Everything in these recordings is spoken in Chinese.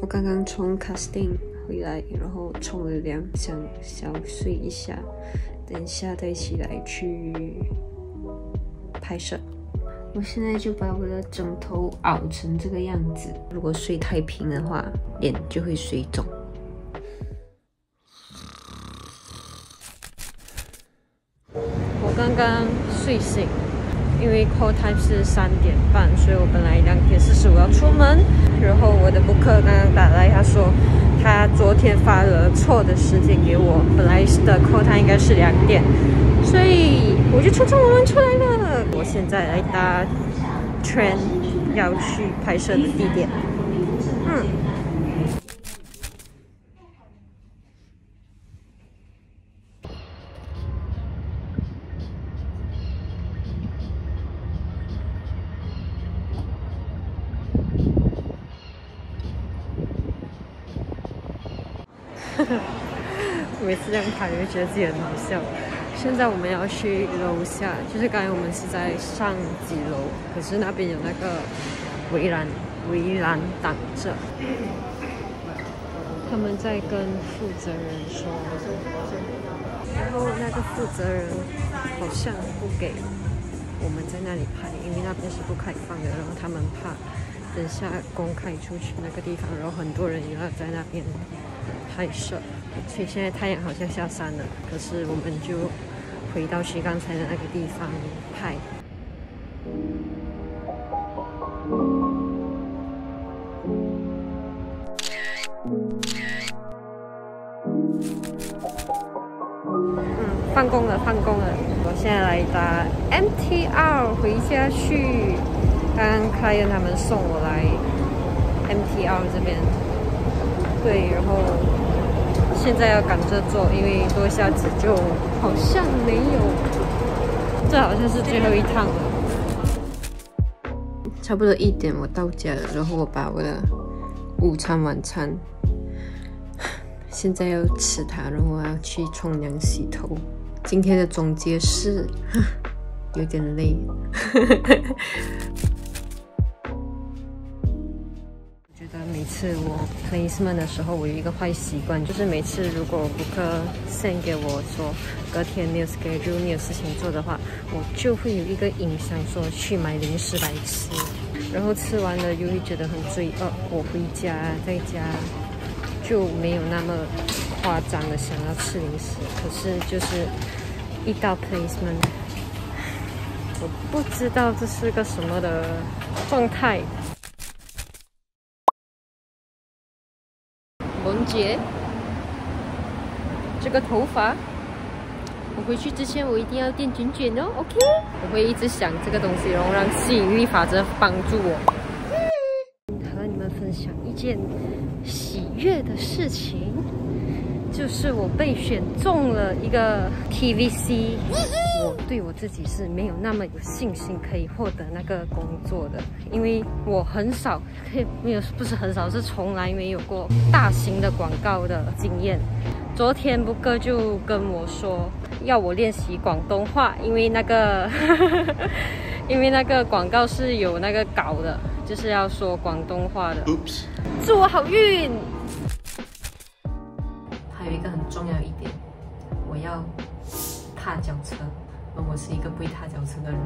我刚刚从 casting 回来，然后冲了凉，想小睡一下，等一下再起来去拍摄。我现在就把我的枕头熬成这个样子，如果睡太平的话，脸就会水肿。 刚刚睡醒，因为 call time 是3:30，所以我本来2:45要出门。然后我的 booker 刚刚打来，他说他昨天发了错的时间给我，本来的 call time 应该是2点，所以我就匆匆忙忙出来了。我现在来搭 train 要去拍摄的地点。每次这样拍，就觉得自己很好笑。现在我们要去楼下，就是刚才我们是在上几楼，可是那边有那个围栏挡着。他们在跟负责人说，然后那个负责人好像不给我们在那里拍，因为那边是不开放的，然后他们怕等下公开出去那个地方，然后很多人也要在那边。 拍摄，所以现在太阳好像下山了，可是我们就回到去刚才的那个地方拍。放工了，我现在来搭 MTR 回家去。刚刚client他们送我来 MTR 这边，对，然后。 现在要赶着做，因为多下子就好像没有，这好像是最后一趟了。差不多1点我到家了，然后我把我的午餐、晚餐，现在要吃它，然后我要去冲凉、洗头。今天的总结是，有点累。每次我 placement 的时候，我有一个坏习惯，就是每次如果 booker send 给我说隔天没有 schedule 没有事情做的话，我就会有一个影响，说去买零食来吃，然后吃完了又会觉得很罪恶。我回家在家就没有那么夸张的想要吃零食，可是就是一到 placement， 我不知道这是个什么的状态。 文杰，这个头发，我回去之前我一定要电卷卷哦 ，OK？ 我会一直想这个东西，然后让吸引力法则帮助我。和你们分享一件喜悦的事情，就是我被选中了一个 TVC。我对我自己是没有那么有信心可以获得那个工作的，因为我很少，没有不是很少，是从来没有过大型的广告的经验。昨天不哥就跟我说要我练习广东话，因为那个广告是有那个稿的，就是要说广东话的。Oops， 祝我好运。还有一个很重要一点，我要踏脚车。 我是一个不会踏脚车的人，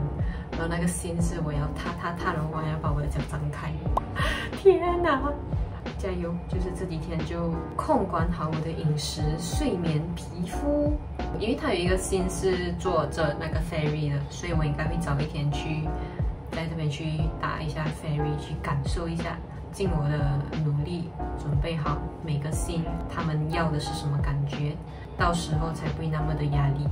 然后那个心是我要踏，然后我要把我的脚张开。天哪！加油！就是这几天就控管好我的饮食、睡眠、皮肤，因为他有一个心是坐着那个 ferry 的，所以我应该会早一天去在这边去打一下 ferry， 去感受一下，尽我的努力准备好每个scene他们要的是什么感觉，到时候才不会那么的压力。